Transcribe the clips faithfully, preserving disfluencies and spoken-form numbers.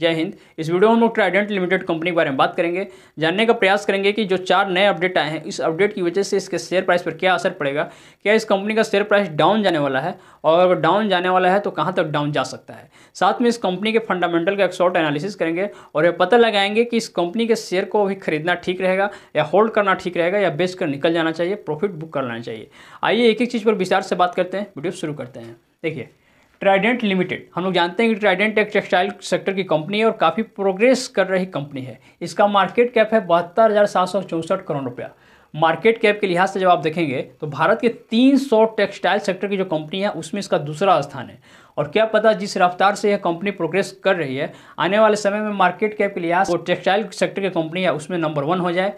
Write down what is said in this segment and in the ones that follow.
जय हिंद। इस वीडियो में हम लोग ट्राइडेंट लिमिटेड कंपनी के बारे में बात करेंगे, जानने का प्रयास करेंगे कि जो चार नए अपडेट आए हैं इस अपडेट की वजह से इसके शेयर प्राइस पर क्या असर पड़ेगा, क्या इस कंपनी का शेयर प्राइस डाउन जाने वाला है और अगर डाउन जाने वाला है तो कहां तक डाउन जा सकता है। साथ में इस कंपनी के फंडामेंटल का एक शॉर्ट एनालिसिस करेंगे और यह पता लगाएंगे कि इस कंपनी के शेयर को अभी खरीदना ठीक रहेगा या होल्ड करना ठीक रहेगा या बेच कर निकल जाना चाहिए, प्रॉफिट बुक कर लेना चाहिए। आइए एक एक चीज़ पर विस्तार से बात करते हैं, वीडियो शुरू करते हैं। देखिए ट्राइडेंट लिमिटेड, हम लोग जानते हैं कि ट्राइडेंट एक टेक्सटाइल सेक्टर की कंपनी है और काफ़ी प्रोग्रेस कर रही कंपनी है। इसका मार्केट कैप है बहत्तर हज़ार सात सौ चौंसठ करोड़ रुपया। मार्केट कैप के लिहाज से जब आप देखेंगे तो भारत के तीन सौ टेक्सटाइल सेक्टर की जो कंपनी है उसमें इसका दूसरा स्थान है। और क्या पता जिस रफ्तार से यह कंपनी प्रोग्रेस कर रही है आने वाले समय में मार्केट कैप के लिहाज से वो टेक्सटाइल सेक्टर की कंपनी है उसमें नंबर वन हो जाए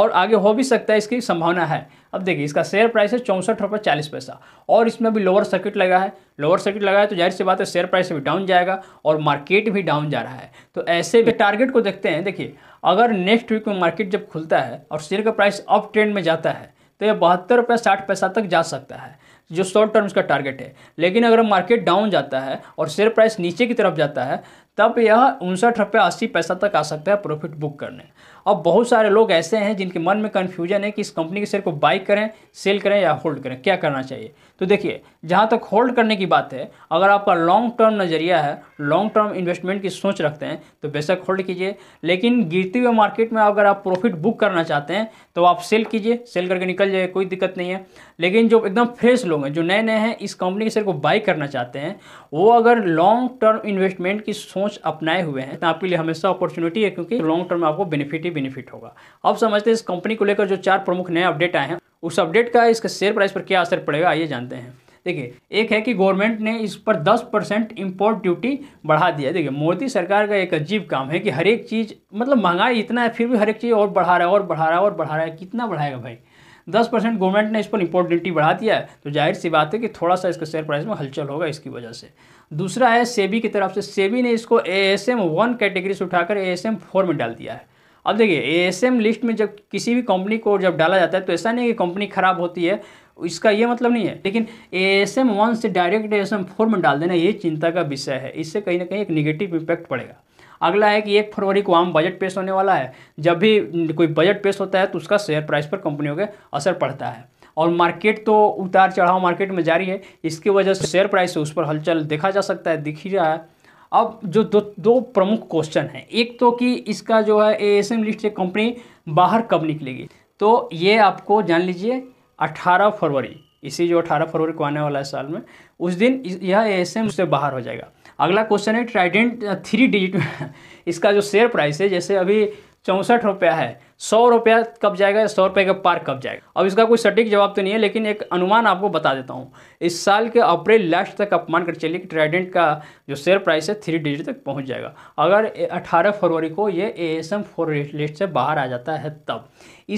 और आगे हो भी सकता है, इसकी संभावना है। अब देखिए इसका शेयर प्राइस है चौंसठ रुपये चालीस पैसा और इसमें भी लोअर सर्किट लगा है। लोअर सर्किट लगा है तो जाहिर सी बात है शेयर प्राइस भी डाउन जाएगा और मार्केट भी डाउन जा रहा है। तो ऐसे भी टारगेट को देखते हैं। देखिए अगर नेक्स्ट वीक में मार्केट जब खुलता है और शेयर का प्राइस अप ट्रेंड में जाता है तो यह बहत्तर रुपये साठ पैसा तक जा सकता है जो शॉर्ट टर्म्स का टारगेट है। लेकिन अगर मार्केट डाउन जाता है और शेयर प्राइस नीचे की तरफ जाता है तब यह उनसठ रुपये अस्सी पैसा तक आ सकता है प्रॉफिट बुक करने। अब बहुत सारे लोग ऐसे हैं जिनके मन में कन्फ्यूजन है कि इस कंपनी के शेयर को बाई करें, सेल करें या होल्ड करें, क्या करना चाहिए। तो देखिए जहाँ तक होल्ड करने की बात है, अगर आपका लॉन्ग टर्म नज़रिया है, लॉन्ग टर्म इन्वेस्टमेंट की सोच रखते हैं तो बेशक होल्ड कीजिए। लेकिन गिरते हुए मार्केट में अगर आप प्रॉफिट बुक करना चाहते हैं तो आप सेल कीजिए, सेल करके निकल जाइए, कोई दिक्कत नहीं है। लेकिन जो एकदम फ्रेश लोग हैं, जो नए नए हैं, इस कंपनी के शेयर को बाई करना चाहते हैं, वो अगर लॉन्ग टर्म इन्वेस्टमेंट की सोच अपनाए हुए हैं तो आपके लिए हमेशा अपॉर्चुनिटी है क्योंकि लॉन्ग टर्म में आपको बेनिफिट ही बेनिफिट होगा। अब समझते हैं इस कंपनी को लेकर जो चार प्रमुख नए अपडेट आए हैं उस अपडेट का इसके शेयर प्राइस पर क्या असर पड़ेगा, आइए जानते हैं। देखिए एक है कि गवर्नमेंट ने इस पर दस परसेंट इम्पोर्ट ड्यूटी बढ़ा दिया। देखिए मोदी सरकार का एक अजीब काम है कि हर एक चीज़ मतलब महंगाई इतना है फिर भी हर एक चीज़ और बढ़ा रहा है और बढ़ा रहा है और बढ़ा रहा है, कितना बढ़ाएगा भाई। दस परसेंट गवर्नमेंट ने इस पर इम्पोर्ट ड्यूटी बढ़ा दिया है तो जाहिर सी बात है कि थोड़ा सा इसका शेयर प्राइस में हलचल होगा इसकी वजह से। दूसरा है सेबी की तरफ से, सेबी ने इसको A S M one category से उठाकर ए एस एम फोर में डाल दिया है। अब देखिए ए एस एम लिस्ट में जब किसी भी कंपनी को जब डाला जाता है तो ऐसा नहीं कि कंपनी खराब होती है, इसका ये मतलब नहीं है। लेकिन ए एस एम वन से direct A S M four में डाल देना ये चिंता का विषय है, इससे कहीं ना कहीं एक निगेटिव इम्पैक्ट पड़ेगा। अगला है कि एक फरवरी को आम बजट पेश होने वाला है। जब भी कोई बजट पेश होता है तो उसका शेयर प्राइस पर कंपनियों के असर पड़ता है और मार्केट तो उतार चढ़ाव मार्केट में जारी है, इसकी वजह से शेयर प्राइस उस पर हलचल देखा जा सकता है, दिख ही रहा है। अब जो दो दो प्रमुख क्वेश्चन हैं, एक तो कि इसका जो है ए एस एम लिस्ट से कंपनी बाहर कब निकलेगी, तो ये आपको जान लीजिए अठारह फरवरी, इसी जो अठारह फरवरी को आने वाला है साल में, उस दिन यह ए एस एम से बाहर हो जाएगा। अगला क्वेश्चन है ट्राइडेंट थ्री डिजिट में इसका जो शेयर प्राइस है, जैसे अभी चौंसठ रुपया है, सौ रुपया कब जाएगा, सौ रुपये का पार कब जाएगा। अब इसका कोई सटीक जवाब तो नहीं है लेकिन एक अनुमान आपको बता देता हूँ। इस साल के अप्रैल लास्ट तक आप मान कर चलिए कि ट्राइडेंट का जो शेयर प्राइस है थ्री डिजिट तक पहुँच जाएगा अगर अठारह फरवरी को ये A S M four list से बाहर आ जाता है तब।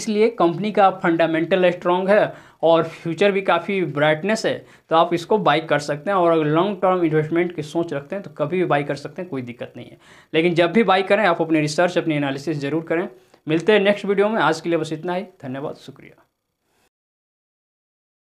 इसलिए कंपनी का फंडामेंटल स्ट्रॉन्ग है और फ्यूचर भी काफ़ी ब्राइटनेस है तो आप इसको बाई कर सकते हैं। और अगर लॉन्ग टर्म इन्वेस्टमेंट की सोच रखते हैं तो कभी भी बाई कर सकते हैं, कोई दिक्कत नहीं है। लेकिन जब भी बाई करें आप अपनी रिसर्च, अपनी एनालिसिस ज़रूर करें। मिलते हैं नेक्स्ट वीडियो में, आज के लिए बस इतना ही। धन्यवाद, शुक्रिया।